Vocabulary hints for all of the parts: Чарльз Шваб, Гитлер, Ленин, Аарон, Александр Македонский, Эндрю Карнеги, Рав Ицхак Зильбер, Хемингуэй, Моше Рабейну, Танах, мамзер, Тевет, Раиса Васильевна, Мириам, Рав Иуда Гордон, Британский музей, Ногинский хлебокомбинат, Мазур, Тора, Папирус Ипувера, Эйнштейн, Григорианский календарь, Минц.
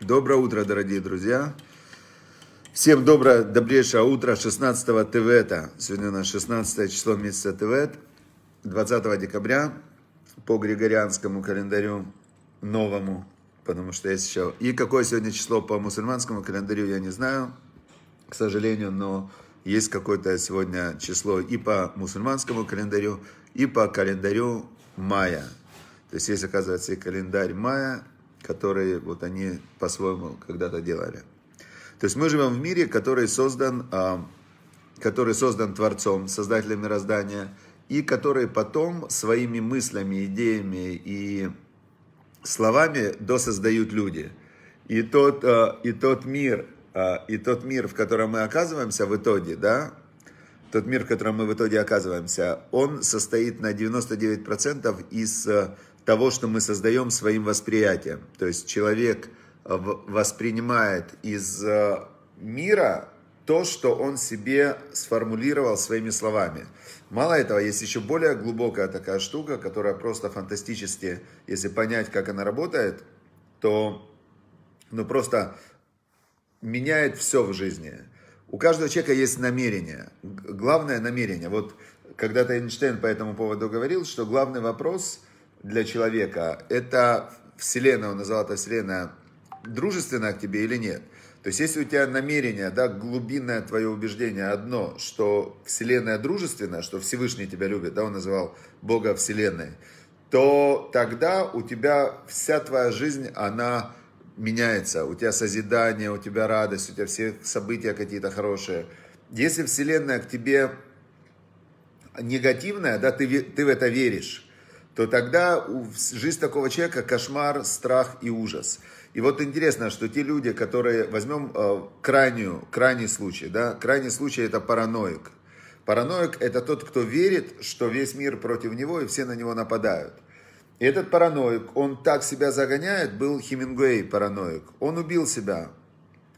Доброе утро, дорогие друзья. Всем доброе, добрейшее утро 16-го Тевета. Сегодня у нас 16 число месяца Тевет, 20 декабря по Григорианскому календарю новому, потому что я сейчас... И какое сегодня число по мусульманскому календарю, я не знаю, к сожалению, но есть какое-то сегодня число и по мусульманскому календарю, и по календарю мая. То есть есть, оказывается, и календарь мая, который вот они по-своему когда-то делали. То есть мы живем в мире, который создан Творцом, Создателем мироздания, и который потом своими мыслями, идеями и словами досоздают люди. И тот мир, в котором мы оказываемся в итоге, да, тот мир, в котором мы в итоге оказываемся, он состоит на 99% из того, что мы создаем своим восприятием. То есть человек воспринимает из мира то, что он себе сформулировал своими словами. Мало этого, есть еще более глубокая такая штука, которая просто фантастически, если понять, как она работает, то просто меняет все в жизни. У каждого человека есть намерение, главное намерение. Вот когда-то Эйнштейн по этому поводу говорил, что главный вопрос для человека — это Вселенная, он назвал это Вселенная, дружественна к тебе или нет. То есть если у тебя намерение, да, глубинное твое убеждение одно, что Вселенная дружественна, что Всевышний тебя любит, да, он называл Бога Вселенной, то тогда у тебя вся твоя жизнь, она... меняется, у тебя созидание, у тебя радость, у тебя все события какие-то хорошие. Если Вселенная к тебе негативная, да, ты в это веришь, то тогда жизнь такого человека — кошмар, страх и ужас. И вот интересно, что те люди, которые, возьмем крайний случай, да, крайний случай — это параноик. Параноик — это тот, кто верит, что весь мир против него и все на него нападают. И этот параноик, он так себя загоняет, был Хемингуэй параноик. Он убил себя.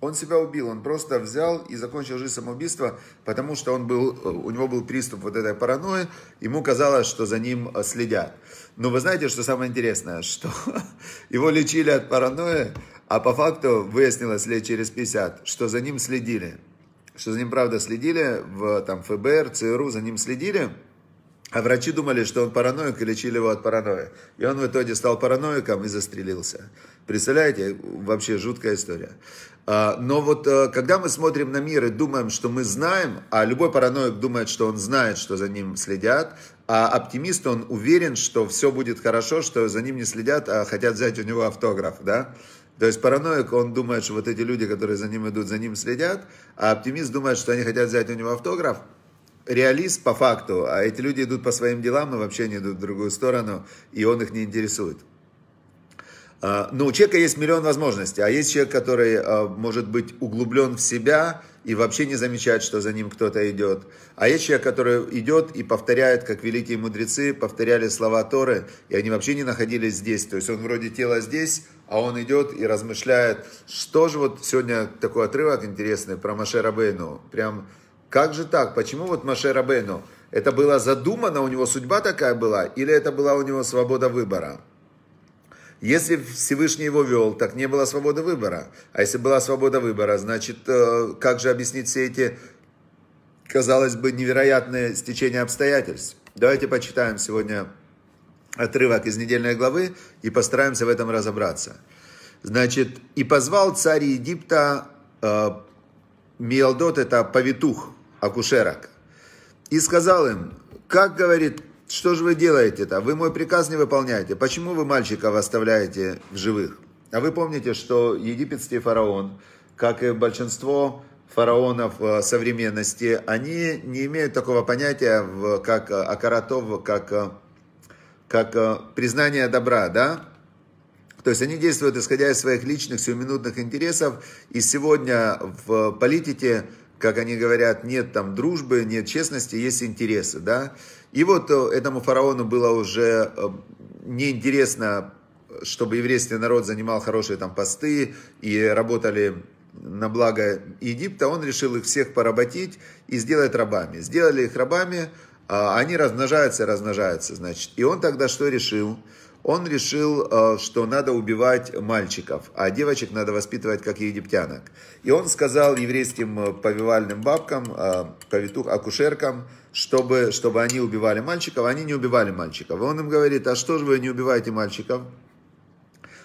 Он себя убил, он просто взял и закончил жизнь самоубийства, потому что у него был приступ вот этой паранойи, ему казалось, что за ним следят. Но вы знаете, что самое интересное, что его лечили от паранойи, а по факту выяснилось лет через 50, что за ним следили. Что за ним, правда, следили, там ФБР, ЦРУ за ним следили. А врачи думали, что он параноик, и лечили его от паранойи. И он в итоге стал параноиком и застрелился. Представляете, вообще жуткая история. Но вот когда мы смотрим на мир и думаем, что мы знаем, а любой параноик думает, что он знает, что за ним следят, а оптимист, он уверен, что все будет хорошо, что за ним не следят, а хотят взять у него автограф, да? То есть параноик, он думает, что вот эти люди, которые за ним идут, за ним следят, а оптимист думает, что они хотят взять у него автограф. Реалист по факту, а эти люди идут по своим делам и вообще не идут в другую сторону, и он их не интересует. Но у человека есть миллион возможностей, а есть человек, который может быть углублен в себя и вообще не замечает, что за ним кто-то идет. А есть человек, который идет и повторяет, как великие мудрецы повторяли слова Торы, и они вообще не находились здесь. То есть он вроде тело здесь, а он идет и размышляет. Что же вот сегодня такой отрывок интересный про Моше Рабейну, прям... Как же так? Почему вот Моше Рабейну? Это было задумано, у него судьба такая была, или это была у него свобода выбора? Если Всевышний его вел, так не было свободы выбора. А если была свобода выбора, значит, как же объяснить все эти, казалось бы, невероятные стечения обстоятельств? Давайте почитаем сегодня отрывок из недельной главы и постараемся в этом разобраться. Значит, «И позвал царь Египта Миалдот — это повитух, акушерок. И сказал им: как, говорит, что же вы делаете-то? Вы мой приказ не выполняете. Почему вы мальчиков оставляете в живых? А вы помните, что египетский фараон, как и большинство фараонов современности, они не имеют такого понятия, как акаратов, как признание добра, да? То есть они действуют, исходя из своих личных, сиюминутных интересов. И сегодня в политике, как они говорят, нет там дружбы, нет честности, есть интересы, да? И вот этому фараону было уже неинтересно, чтобы еврейский народ занимал хорошие там посты и работали на благо Египта. Он решил их всех поработить и сделать рабами. Сделали их рабами, они размножаются, значит. И он тогда что решил? он решил, что надо убивать мальчиков, а девочек надо воспитывать как египтянок. И он сказал еврейским повивальным бабкам, акушеркам, чтобы они убивали мальчиков, они не убивали мальчиков. И он им говорит: а что же вы не убиваете мальчиков?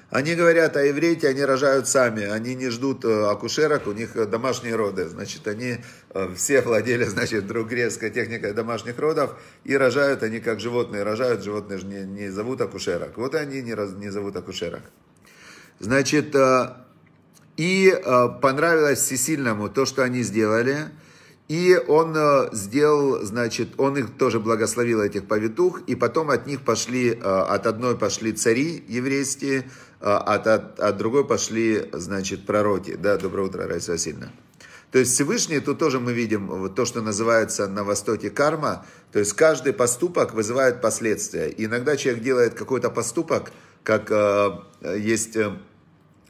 Они говорят: а евреи, они рожают сами, они не ждут акушерок, у них домашние роды. Значит, они все владели, значит, древнегреческой техникой домашних родов, и рожают они как животные. Рожают, животные же не зовут акушерок. Вот они не зовут акушерок. Значит, и понравилось всесильному то, что они сделали. И он сделал, значит, он их тоже благословил, этих повитух, и потом от них пошли, от одной пошли цари еврейские, от другой пошли, значит, пророки. Да, доброе утро, Раиса Васильевна. То есть Всевышний, тут тоже мы видим то, что называется на Востоке карма, то есть каждый поступок вызывает последствия. И иногда человек делает какой-то поступок, как есть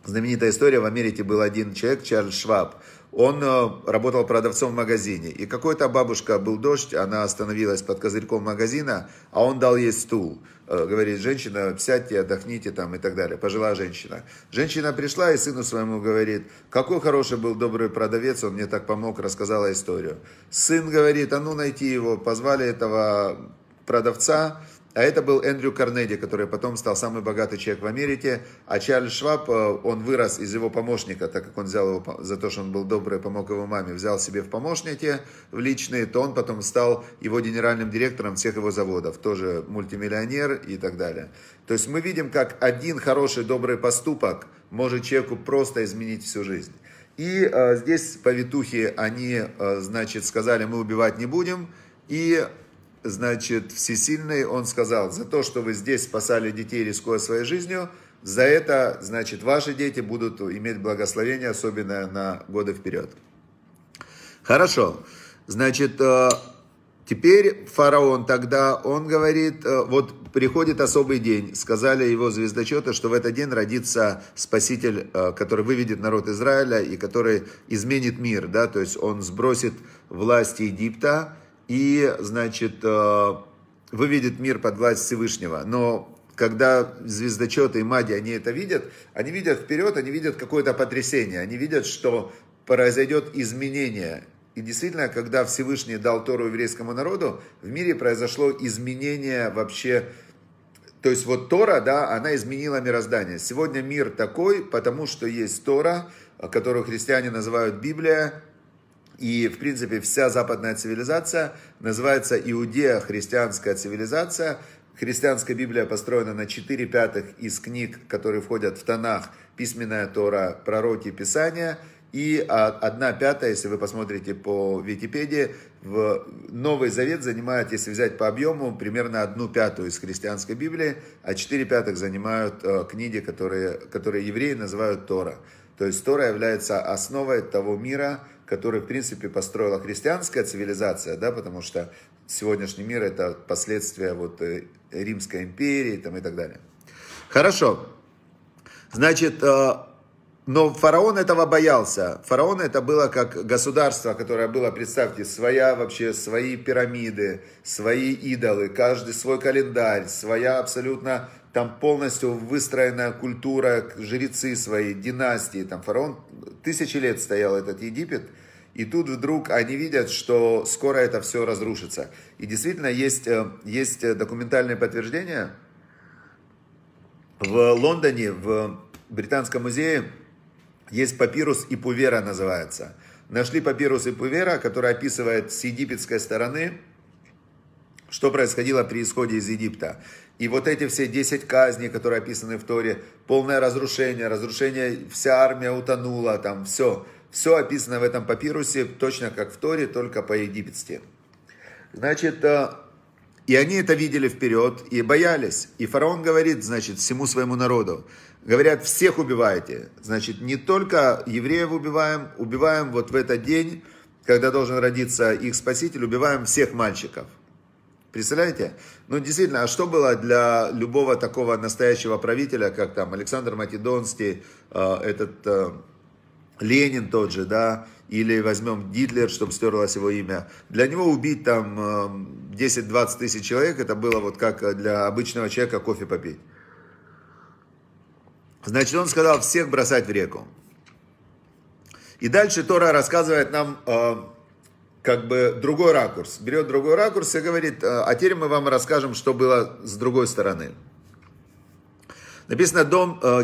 знаменитая история, в Америке был один человек, Чарльз Шваб. Он работал продавцом в магазине. И какой-то бабушка, был дождь, она остановилась под козырьком магазина, а он дал ей стул. Говорит: женщина, сядьте, отдохните там и так далее. Пожилая женщина. Женщина пришла и сыну своему говорит: какой хороший был добрый продавец, он мне так помог, рассказала историю. Сын говорит: а ну найти его. Позвали этого продавца. А это был Эндрю Карнеги, который потом стал самый богатый человек в Америке. А Чарльз Шваб, он вырос из его помощника, так как он взял его за то, что он был добрый, помог его маме, взял себе в помощники в личные, то он потом стал его генеральным директором всех его заводов. Тоже мультимиллионер и так далее. То есть мы видим, как один хороший, добрый поступок может человеку просто изменить всю жизнь. И здесь повитухи, они, значит, сказали: мы убивать не будем. И... Значит, всесильный, он сказал: за то, что вы здесь спасали детей, рискуя своей жизнью, за это, значит, ваши дети будут иметь благословение, особенно на годы вперед. Хорошо. Значит, теперь фараон тогда, он говорит: вот приходит особый день, сказали его звездочеты, что в этот день родится спаситель, который выведет народ Израиля и который изменит мир, да, то есть он сбросит власть Египта и, значит, выведет мир под власть Всевышнего. Но когда звездочеты и маги, они это видят, они видят вперед, они видят какое-то потрясение, они видят, что произойдет изменение. И действительно, когда Всевышний дал Тору еврейскому народу, в мире произошло изменение вообще. То есть вот Тора, да, она изменила мироздание. Сегодня мир такой, потому что есть Тора, которую христиане называют Библия. И, в принципе, вся западная цивилизация называется иудео-христианская цивилизация. Христианская Библия построена на 4/5 из книг, которые входят в Танах, письменная Тора, пророки, Писания. И 1/5, если вы посмотрите по Википедии, в Новый Завет занимает, если взять по объему, примерно 1/5 из христианской Библии, а 4/5 занимают книги, которые евреи называют Тора. То есть Тора является основой того мира, который, в принципе, построила христианская цивилизация, да, потому что сегодняшний мир – это последствия вот Римской империи там, и так далее. Хорошо. Значит, но фараон этого боялся. Фараон – это было как государство, которое было, представьте, свои пирамиды, свои идолы, каждый свой календарь, своя абсолютно... Там полностью выстроена культура, жрецы свои, династии. Там фараон, тысячи лет стоял этот Египет. И тут вдруг они видят, что скоро это все разрушится. И действительно есть документальные подтверждения. В Лондоне, в Британском музее, есть папирус Ипувера называется. Нашли папирус Ипувера, который описывает с египетской стороны, что происходило при исходе из Египта. И вот эти все 10 казней, которые описаны в Торе, полное разрушение, вся армия утонула, там все описано в этом папирусе, точно как в Торе, только по-египетски. Значит, и они это видели вперед и боялись. И фараон говорит, значит, всему своему народу, говорят: всех убивайте. Значит, не только евреев убиваем вот в этот день, когда должен родиться их спаситель, убиваем всех мальчиков. Представляете? Ну, действительно, а что было для любого такого настоящего правителя, как там Александр Македонский, Ленин тот же, да, или возьмем Гитлер, чтобы стерлось его имя. Для него убить там 10-20 тысяч человек, это было вот как для обычного человека кофе попить. Значит, он сказал всех бросать в реку. И дальше Тора рассказывает нам как бы другой ракурс. Берет другой ракурс и говорит, а теперь мы вам расскажем, что было с другой стороны. Написано,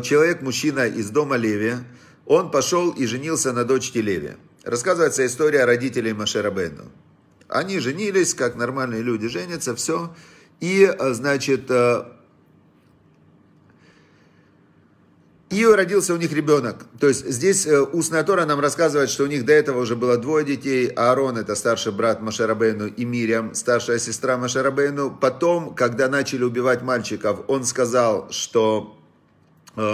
человек, мужчина из дома Леви, он пошел и женился на дочке Леви. Рассказывается история родителей Моше Рабейну. Они женились, как нормальные люди женятся, все. И, значит, и родился у них ребенок. То есть здесь устная Тора нам рассказывает, что у них до этого уже было двое детей. Аарон, это старший брат Моше Рабейну, и Мириам, старшая сестра Моше Рабейну. Потом, когда начали убивать мальчиков, он сказал, что я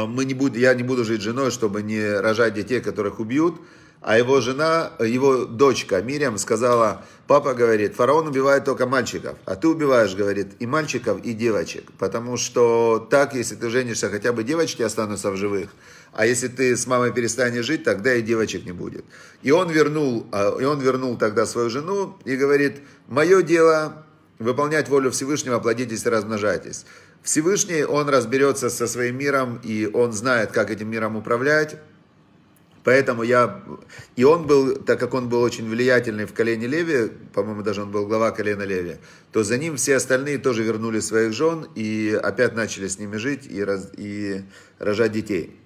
не буду жить с женой, чтобы не рожать детей, которых убьют. А его жена, его дочка Мириам сказала, папа говорит, фараон убивает только мальчиков, а ты убиваешь, говорит, и мальчиков, и девочек. Потому что так, если ты женишься, хотя бы девочки останутся в живых, а если ты с мамой перестанешь жить, тогда и девочек не будет. И он вернул тогда свою жену и говорит, мое дело выполнять волю Всевышнего, плодитесь и размножайтесь. Всевышний, он разберется со своим миром, и он знает, как этим миром управлять. Поэтому И он был, так как он был очень влиятельный в колене Леви, по-моему, даже он был глава колена Леви, то за ним все остальные тоже вернули своих жен и опять начали с ними жить и рожать детей.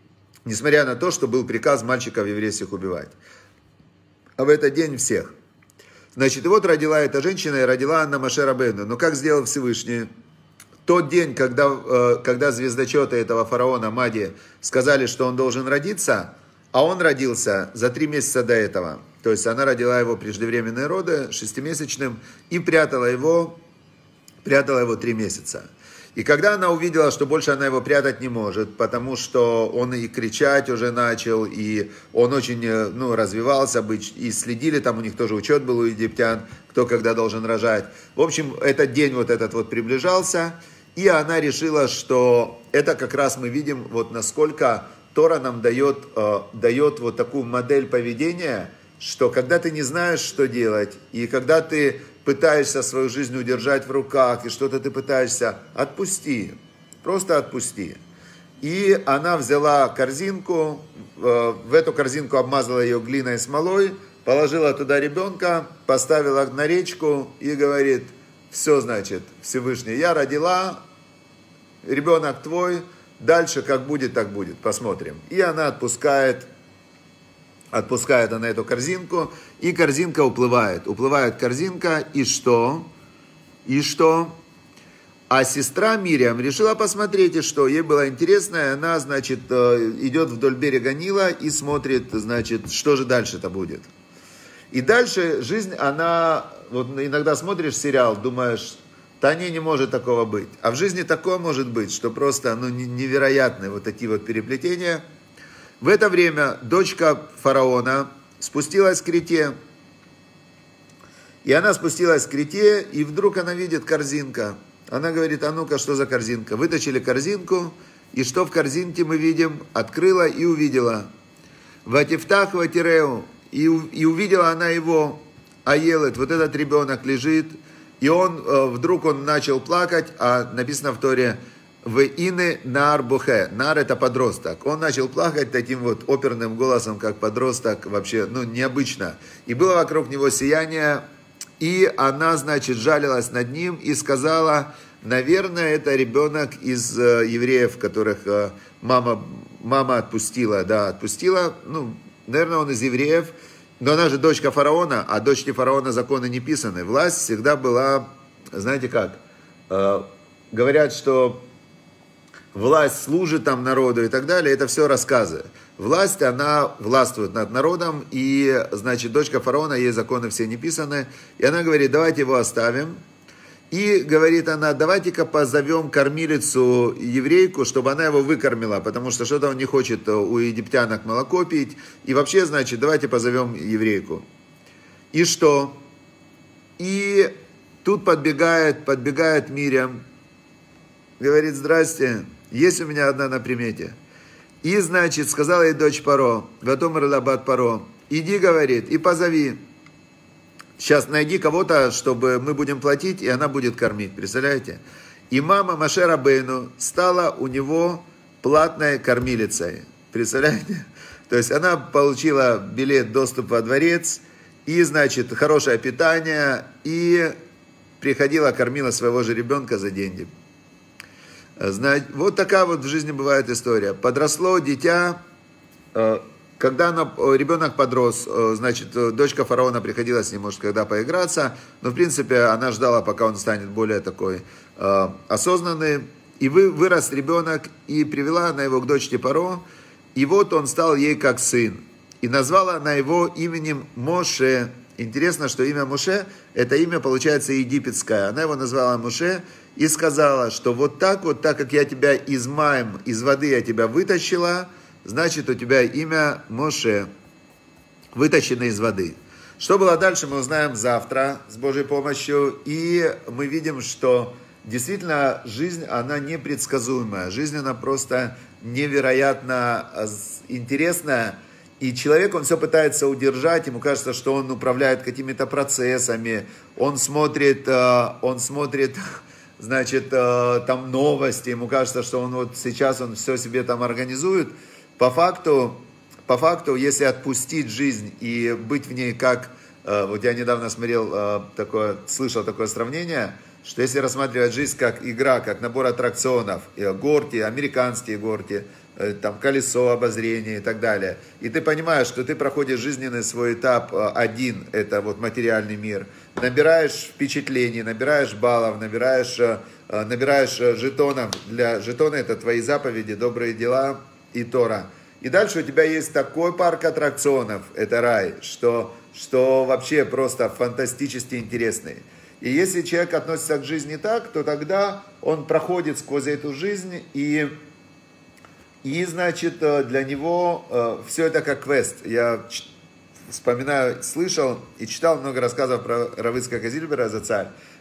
Несмотря на то, что был приказ мальчиков еврейских убивать. А в этот день всех. Значит, и вот родила эта женщина, и родила она Моше Рабейну. Но как сделал Всевышний? Тот день, когда звездочеты этого фараона Мади сказали, что он должен родиться, а он родился за 3 месяца до этого. То есть она родила его преждевременные роды, 6-месячным, и прятала его 3 месяца. И когда она увидела, что больше она его прятать не может, потому что он и кричать уже начал, и он очень развивался, и следили, там у них тоже учет был у египтян, кто когда должен рожать. В общем, этот день этот приближался, и она решила, что это как раз мы видим, насколько... Тора нам дает вот такую модель поведения, что когда ты не знаешь, что делать, и когда ты пытаешься свою жизнь удержать в руках, и что-то ты пытаешься, отпусти, просто отпусти. И она взяла корзинку, в эту корзинку обмазала ее глиной и смолой, положила туда ребенка, поставила на речку и говорит, все, значит, Всевышний, я родила, ребенок твой, дальше как будет, так будет, посмотрим. И она отпускает она эту корзинку, и корзинка уплывает. Уплывает корзинка, и что? И что? А сестра Мириам решила посмотреть, и что? Ей было интересно, и она, значит, идет вдоль берега Нила и смотрит, значит, что же дальше-то будет. И дальше жизнь, иногда смотришь сериал, думаешь... Тане не может такого быть. А в жизни такое может быть, что просто невероятные такие переплетения. В это время дочка фараона спустилась к речке. И она спустилась к речке, и вдруг она видит корзинка. Она говорит, а ну-ка, что за корзинка? Вытащили корзинку, и что в корзинке мы видим? Открыла и увидела. Ватифтах ватиреу. И увидела она его, аелет, этот ребенок лежит. И вдруг он начал плакать, а написано в Торе «Веины нар бухе». Нар – это подросток. Он начал плакать таким оперным голосом, как подросток, вообще, необычно. И было вокруг него сияние, и она, значит, жалилась над ним и сказала, наверное, это ребенок из евреев, которых мама отпустила, наверное, он из евреев. Но она же дочка фараона, а дочки фараона законы не писаны. Власть всегда была, знаете как, говорят, что власть служит там народу и так далее, это все рассказы. Власть, она властвует над народом, и, значит, дочка фараона, ей законы все не писаны. И она говорит, давайте его оставим. И говорит она, давайте-ка позовем кормилицу еврейку, чтобы она его выкормила, потому что что-то он не хочет у египтянок молоко пить. И вообще, значит, давайте позовем еврейку. И что? И тут подбегает Мириам, говорит, здрасте, есть у меня одна на примете. И, значит, сказала ей дочь Паро, ватомер лабат Паро, иди, говорит, и позови. Сейчас найди кого-то, чтобы мы будем платить, и она будет кормить. Представляете? И мама Моше Рабейну стала у него платной кормилицей. Представляете? То есть она получила билет доступа во дворец и, значит, хорошее питание, и приходила, кормила своего же ребенка за деньги. Вот такая вот в жизни бывает история. Подросло дитя, когда ребенок подрос, значит, дочка фараона приходила с ним, может, когда поиграться, но, в принципе, она ждала, пока он станет более такой осознанный. И вырос ребенок, и привела она его к дочке Паро, и вот он стал ей как сын. И назвала она его именем Моше. Интересно, что имя Моше, это имя, получается, египетское. Она его назвала Моше и сказала, что вот так как я тебя из Маим, из воды я тебя вытащила, значит, у тебя имя Моше, вытащено из воды. Что было дальше, мы узнаем завтра с Божьей помощью. И мы видим, что действительно жизнь, она непредсказуемая. Жизнь, она просто невероятно интересная. И человек, он все пытается удержать, ему кажется, что он управляет какими-то процессами, он смотрит, значит, там новости, ему кажется, что он вот сейчас он все себе там организует. По факту, если отпустить жизнь и быть в ней как... Вот я недавно слышал такое сравнение, что если рассматривать жизнь как игра, как набор аттракционов, горки, американские горки, там колесо обозрения и так далее. И ты понимаешь, что ты проходишь жизненный свой этап один, это вот материальный мир. Набираешь впечатлений, набираешь баллов, набираешь жетонов. Жетоны это твои заповеди, добрые дела и Тора. И дальше у тебя есть такой парк аттракционов, это рай, что вообще просто фантастически интересный. И если человек относится к жизни так, то тогда он проходит сквозь эту жизнь, и значит, для него все это как квест. Я вспоминаю, слышал и читал много рассказов про Рав Ицхака Зильбера,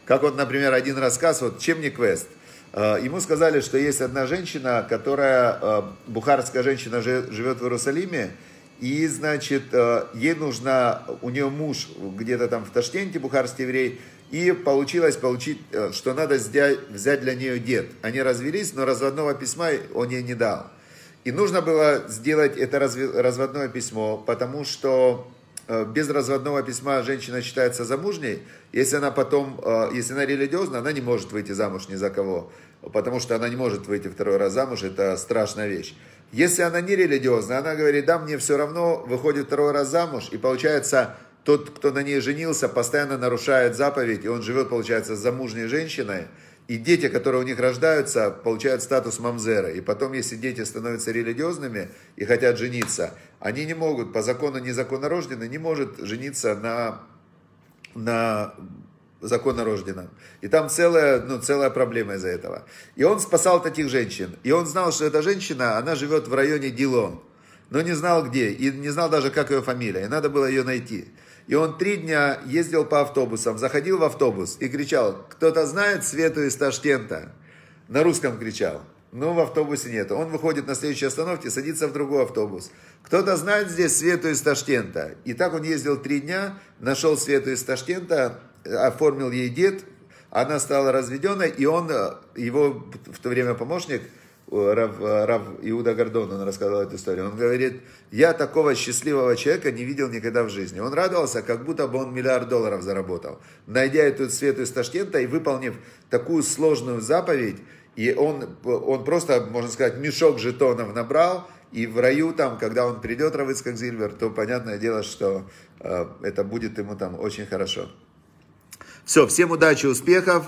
как вот, например, один рассказ, вот чем не квест. Ему сказали, что есть одна женщина, которая, бухарская женщина, живет в Иерусалиме, и, значит, у нее муж где-то там в Ташкенте, бухарский еврей, и получилось, что надо взять для нее дед. Они развелись, но разводного письма он ей не дал. И нужно было сделать это разводное письмо, потому что без разводного письма женщина считается замужней. Если она религиозна, она не может выйти замуж ни за кого, потому что она не может выйти второй раз замуж, это страшная вещь. Если она не религиозна, она говорит, да, мне все равно, выходит второй раз замуж, и получается... Тот, кто на ней женился, постоянно нарушает заповедь, и он живет, получается, с замужней женщиной. И дети, которые у них рождаются, получают статус мамзера. И потом, если дети становятся религиозными и хотят жениться, они не могут, по закону незаконнорожденный не может жениться на законнорожденном. И там целая проблема из-за этого. И он спасал таких женщин. И он знал, что эта женщина, она живет в районе Дилон, но не знал где, и не знал даже, как ее фамилия, и надо было ее найти. И он 3 дня ездил по автобусам, заходил в автобус и кричал, кто-то знает Свету из Ташкента? На русском кричал, но в автобусе нет. Он выходит на следующей остановке, садится в другой автобус. Кто-то знает здесь Свету из Ташкента? И так он ездил 3 дня, нашел Свету из Ташкента, оформил ей дед, она стала разведенной, и он, его в то время помощник, Рав Иуда Гордон, он рассказал эту историю. Он говорит, я такого счастливого человека не видел никогда в жизни. Он радовался, как будто бы он $1 миллиард заработал, найдя эту Свету из Ташкента и выполнив такую сложную заповедь. И он просто, можно сказать, мешок жетонов набрал. И в раю, там, когда он придет, Рав Ицхак Зильбер, то понятное дело, что это будет ему там очень хорошо. Все, всем удачи, успехов.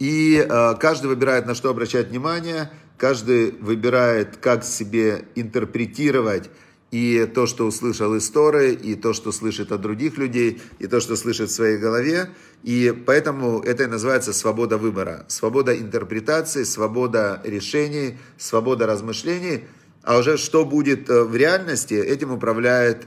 И каждый выбирает, на что обращать внимание. Каждый выбирает, как себе интерпретировать и то, что услышал из Торы, и то, что слышит от других людей, и то, что слышит в своей голове. И поэтому это и называется свобода выбора. Свобода интерпретации, свобода решений, свобода размышлений. А уже что будет в реальности, этим управляет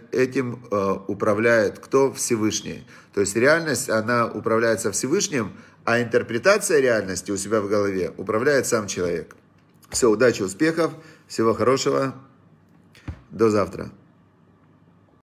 кто? Всевышний. То есть реальность, она управляется Всевышним, а интерпретация реальности у себя в голове управляет сам человек. Все, удачи, успехов, всего хорошего, до завтра.